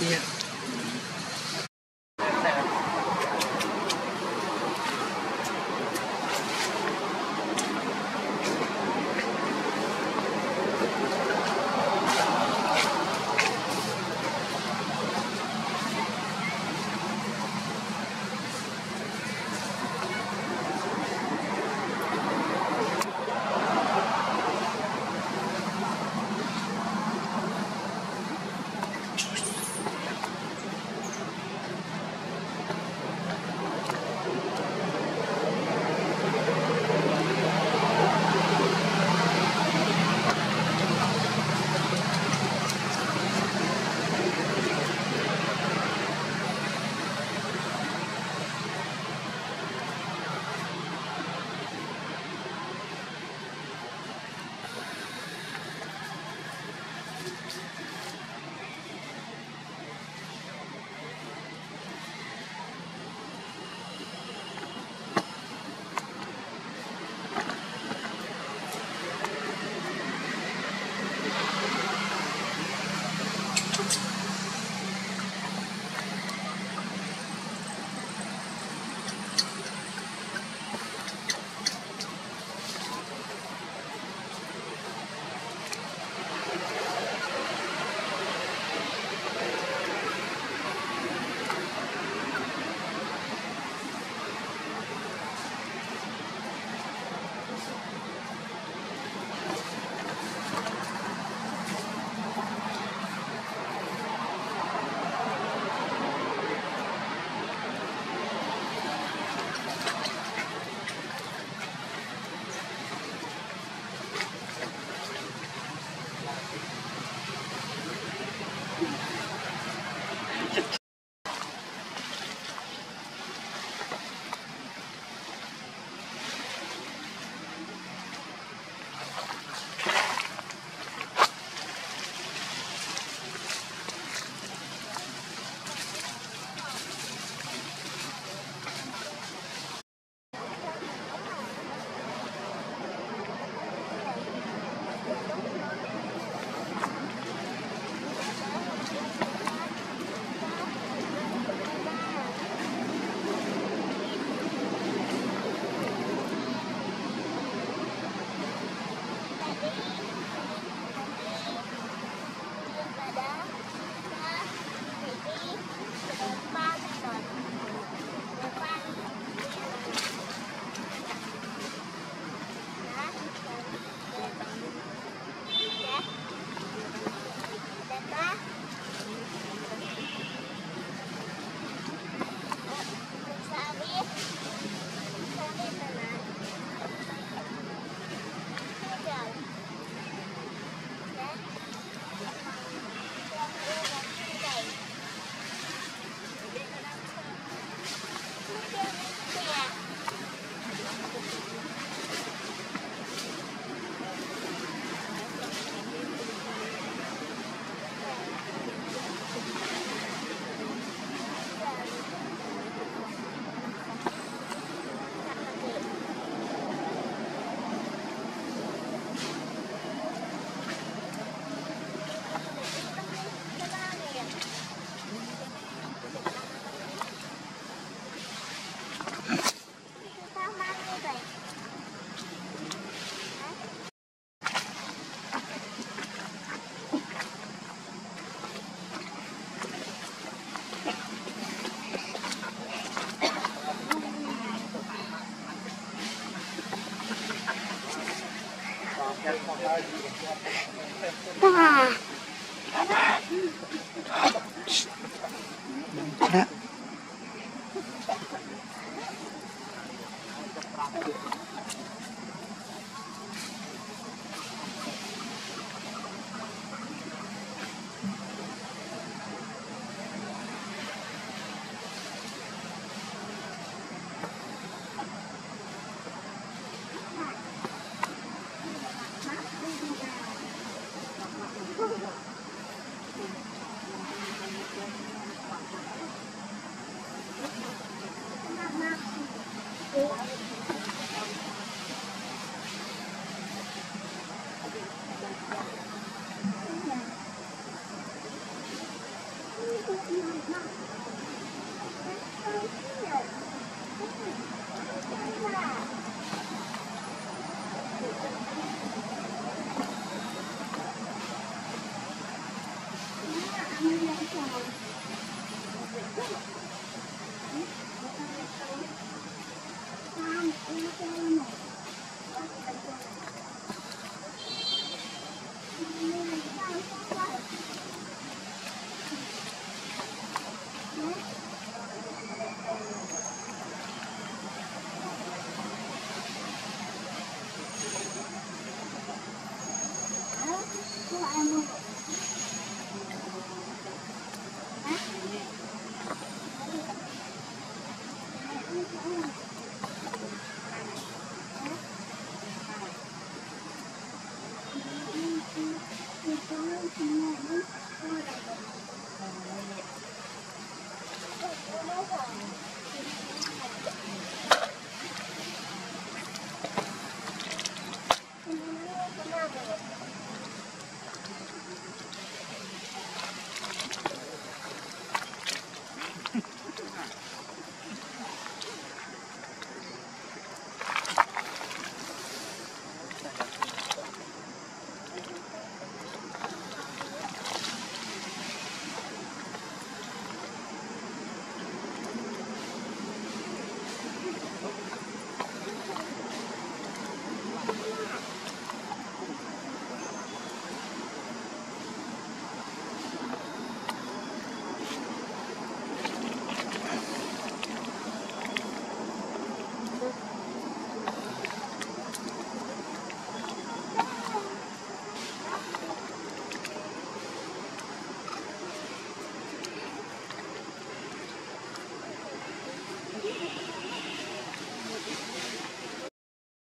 Yeah.